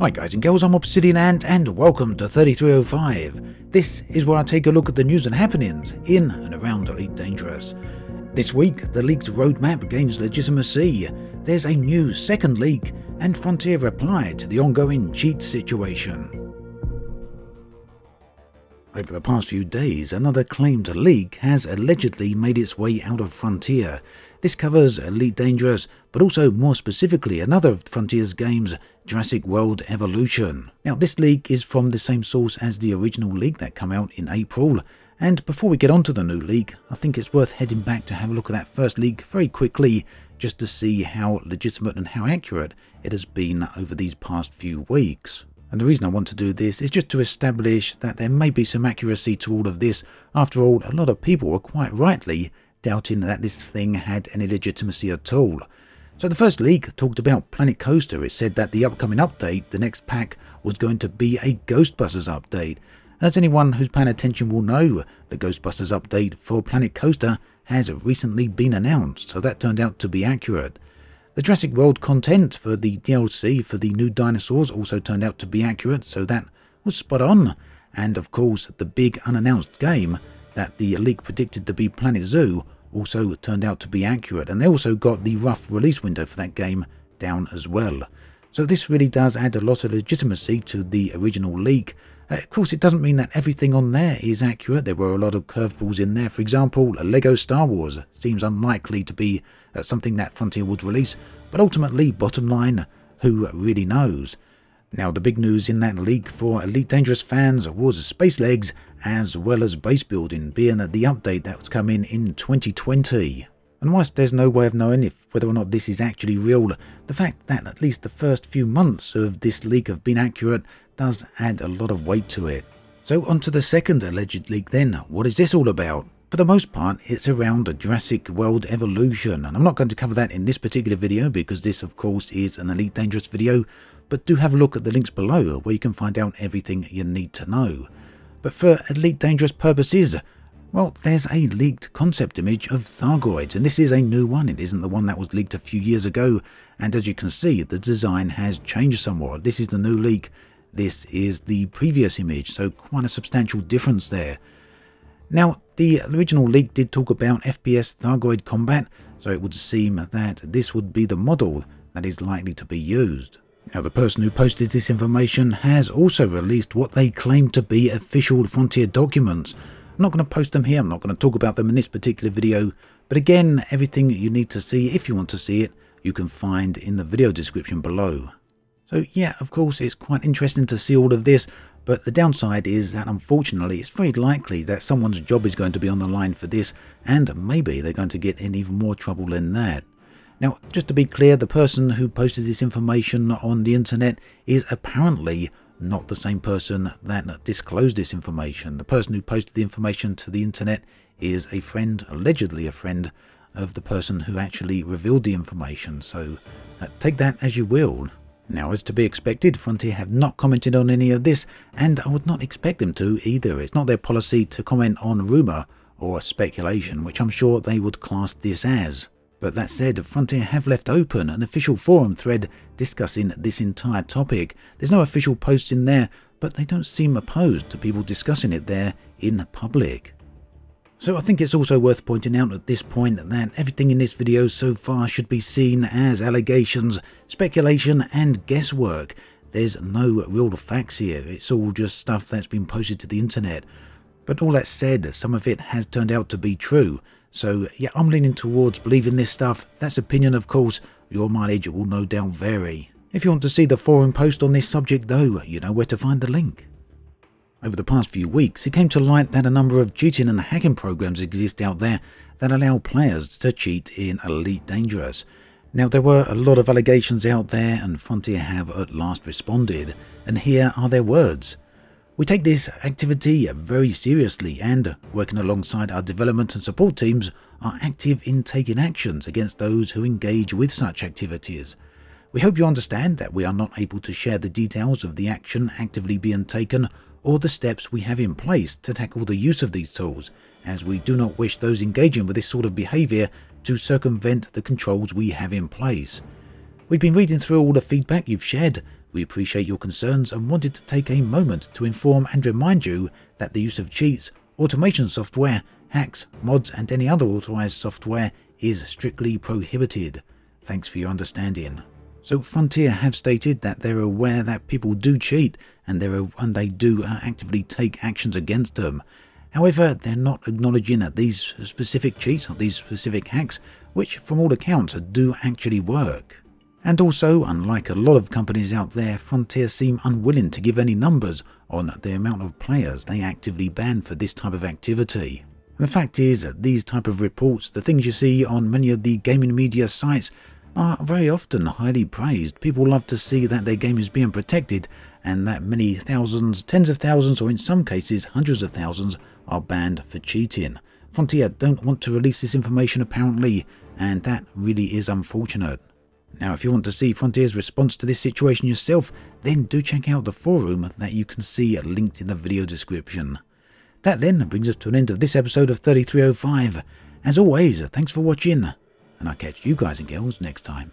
Hi guys and girls, I'm Obsidian Ant and welcome to 3305. This is where I take a look at the news and happenings in and around Elite Dangerous. This week, the leaked roadmap gains legitimacy, there's a new second leak, and Frontier reply to the ongoing cheat situation. Over the past few days, another claimed leak has allegedly made its way out of Frontier. This covers Elite Dangerous, but also more specifically another of Frontier's games, Jurassic World Evolution. Now this leak is from the same source as the original leak that came out in April, and before we get onto the new leak, I think it's worth heading back to have a look at that first leak very quickly, just to see how legitimate and how accurate it has been over these past few weeks. And the reason I want to do this is just to establish that there may be some accuracy to all of this. After all, a lot of people were quite rightly doubting that this thing had any legitimacy at all. So the first leak talked about Planet Coaster. It said that the upcoming update, the next pack, was going to be a Ghostbusters update. As anyone who's paying attention will know, the Ghostbusters update for Planet Coaster has recently been announced, so that turned out to be accurate. The Jurassic World content for the DLC for the new dinosaurs also turned out to be accurate, so that was spot on. And of course, the big unannounced game that the leak predicted to be Planet Zoo also turned out to be accurate, and they also got the rough release window for that game down as well. So this really does add a lot of legitimacy to the original leak. Of course, it doesn't mean that everything on there is accurate. There were a lot of curveballs in there. For example, a Lego Star Wars seems unlikely to be something that Frontier would release, but ultimately, bottom line, who really knows? Now, the big news in that leak for Elite Dangerous fans was Space Legs as well as base building, being the update that was coming in 2020. And whilst there's no way of knowing whether or not this is actually real, the fact that at least the first few months of this leak have been accurate does add a lot of weight to it. So on to the second alleged leak then. What is this all about? For the most part, it's around the Jurassic World Evolution, and I'm not going to cover that in this particular video because this of course is an Elite Dangerous video, but do have a look at the links below where you can find out everything you need to know. But for Elite Dangerous purposes, well, there's a leaked concept image of Thargoids, and this is a new one. It isn't the one that was leaked a few years ago, and as you can see, the design has changed somewhat. This is the new leak, this is the previous image, so quite a substantial difference there. Now, the original leak did talk about FPS Thargoid combat, so it would seem that this would be the model that is likely to be used. Now, the person who posted this information has also released what they claim to be official Frontier documents. I'm not going to post them here, I'm not going to talk about them in this particular video, but again, everything you need to see, if you want to see it, you can find in the video description below. So yeah, of course, it's quite interesting to see all of this, but the downside is that unfortunately, it's very likely that someone's job is going to be on the line for this, and maybe they're going to get in even more trouble than that. Now, just to be clear, the person who posted this information on the internet is apparently not the same person that disclosed this information. The person who posted the information to the internet is a friend, allegedly a friend, of the person who actually revealed the information, so take that as you will. Now, as to be expected, Frontier have not commented on any of this, and I would not expect them to either. It's not their policy to comment on rumour or speculation, which I'm sure they would class this as. But that said, Frontier have left open an official forum thread discussing this entire topic. There's no official posts in there, but they don't seem opposed to people discussing it there in public. So I think it's also worth pointing out at this point that everything in this video so far should be seen as allegations, speculation and guesswork. There's no real facts here, it's all just stuff that's been posted to the internet. But all that said, some of it has turned out to be true. So yeah, I'm leaning towards believing this stuff. That's opinion, of course. Your mileage will no doubt vary. If you want to see the forum post on this subject though, you know where to find the link. Over the past few weeks, it came to light that a number of cheating and hacking programs exist out there that allow players to cheat in Elite Dangerous. Now, there were a lot of allegations out there, and Frontier have at last responded, and here are their words. We take this activity very seriously and, working alongside our development and support teams, are active in taking actions against those who engage with such activities. We hope you understand that we are not able to share the details of the action actively being taken or the steps we have in place to tackle the use of these tools, as we do not wish those engaging with this sort of behaviour to circumvent the controls we have in place. We've been reading through all the feedback you've shared We appreciate your concerns and wanted to take a moment to inform and remind you that the use of cheats, automation software, hacks, mods and any other authorized software is strictly prohibited. Thanks for your understanding. So Frontier have stated that they're aware that people do cheat and they do actively take actions against them. However, they're not acknowledging that these specific cheats or these specific hacks, which from all accounts do actually work. And also, unlike a lot of companies out there, Frontier seem unwilling to give any numbers on the amount of players they actively ban for this type of activity. And the fact is, these type of reports, the things you see on many of the gaming media sites, are very often highly praised. People love to see that their game is being protected and that many thousands, tens of thousands, or in some cases hundreds of thousands are banned for cheating. Frontier don't want to release this information apparently, and that really is unfortunate. Now, if you want to see Frontier's response to this situation yourself, then do check out the forum that you can see linked in the video description. That then brings us to an end of this episode of 3305. As always, thanks for watching, and I'll catch you guys and girls next time.